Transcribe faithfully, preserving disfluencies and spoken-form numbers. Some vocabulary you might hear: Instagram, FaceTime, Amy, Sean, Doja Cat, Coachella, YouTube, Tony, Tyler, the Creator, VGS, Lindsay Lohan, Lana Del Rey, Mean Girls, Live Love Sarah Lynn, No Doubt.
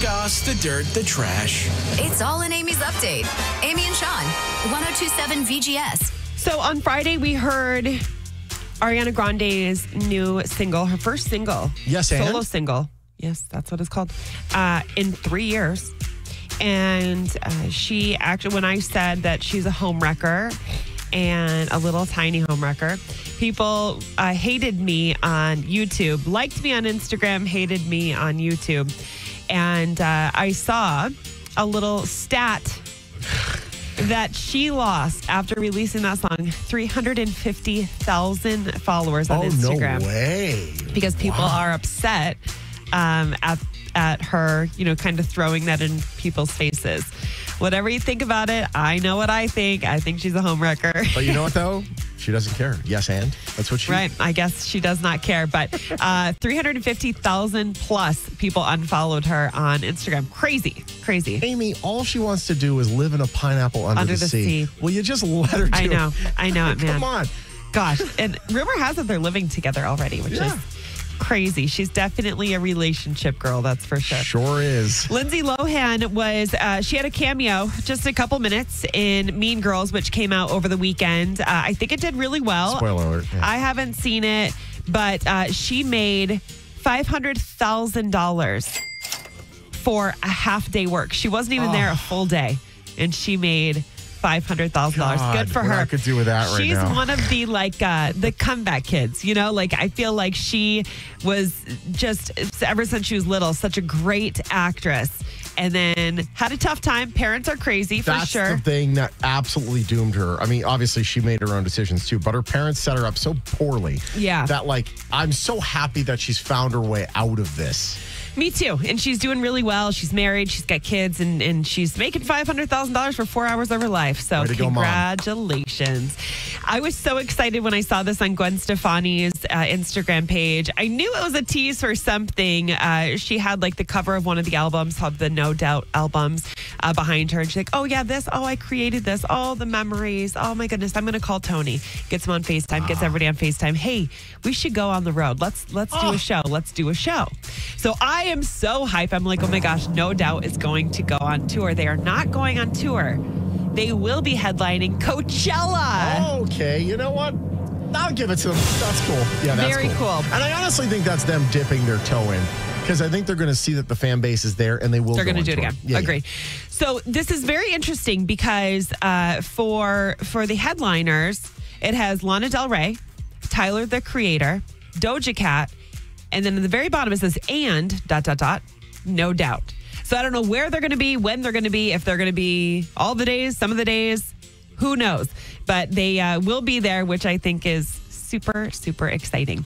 goss, the dirt, the trash. It's all in Amy's update. Amy and Sean, one oh two seven V G S. So on Friday, we heard Ariana Grande's new single, her first single. Yes, and? Solo single. Yes, that's what it's called. Uh, in three years. And uh, she actually, when I said that she's a home wrecker and a little tiny home wrecker, people uh, hated me on YouTube, liked me on Instagram, hated me on YouTube. And uh, I saw a little stat that she lost after releasing that song, three hundred fifty thousand followers on oh, Instagram. No way. Because people wow. are upset um, at, at her, you know, kind of throwing that in people's faces. Whatever you think about it, I know what I think. I think she's a homewrecker. But you know what, though? She doesn't care. Yes, and? That's what she... Right. I guess she does not care. But uh, three hundred fifty thousand plus people unfollowed her on Instagram. Crazy. Crazy. Amy, all she wants to do is live in a pineapple under, under the, the sea. sea. Will you just let her do I know. It? I know it, man. Come on. Gosh. And rumor has it they're living together already, which yeah. is... crazy. She's definitely a relationship girl, that's for sure. Sure is. Lindsay Lohan was, uh, she had a cameo just a couple minutes in Mean Girls, which came out over the weekend. Uh, I think it did really well. Spoiler alert. Yeah. I haven't seen it, but uh, she made five hundred thousand dollars for a half day work. She wasn't even oh. there a full day, and she made five hundred thousand dollars. Good for her. I could do with that right now. She's one of the like uh, the comeback kids, you know, like I feel like she was just ever since she was little, such a great actress. And then had a tough time. Parents are crazy for sure. That's the thing that absolutely doomed her. I mean, obviously she made her own decisions too, but her parents set her up so poorly. Yeah. That like, I'm so happy that she's found her way out of this. Me too. And she's doing really well. She's married. She's got kids. And, and she's making five hundred thousand dollars for four hours of her life. So congratulations. Go, I was so excited when I saw this on Gwen Stefani's uh, Instagram page. I knew it was a tease for something. Uh, she had like the cover of one of the albums called the No Doubt albums uh, behind her. And she's like, oh, yeah, this. Oh, I created this. Oh, the memories. Oh, my goodness. I'm going to call Tony. Gets him on FaceTime. Gets everybody on FaceTime. Hey, we should go on the road. Let's, let's oh. do a show. Let's do a show. So I I am so hyped. I'm like, oh my gosh, No Doubt is going to go on tour. They are not going on tour. They will be headlining Coachella. Okay, you know what? I'll give it to them. That's cool. Yeah, that's Very cool. cool. And I honestly think that's them dipping their toe in. Because I think they're going to see that the fan base is there and they will. They're going to do it again. Yeah, agree. Yeah. So this is very interesting because uh, for, for the headliners, it has Lana Del Rey, Tyler, the Creator, Doja Cat, and then at the very bottom it says, and dot, dot, dot, No Doubt. So I don't know where they're going to be, when they're going to be, if they're going to be all the days, some of the days, who knows? But they uh, will be there, which I think is super, super exciting.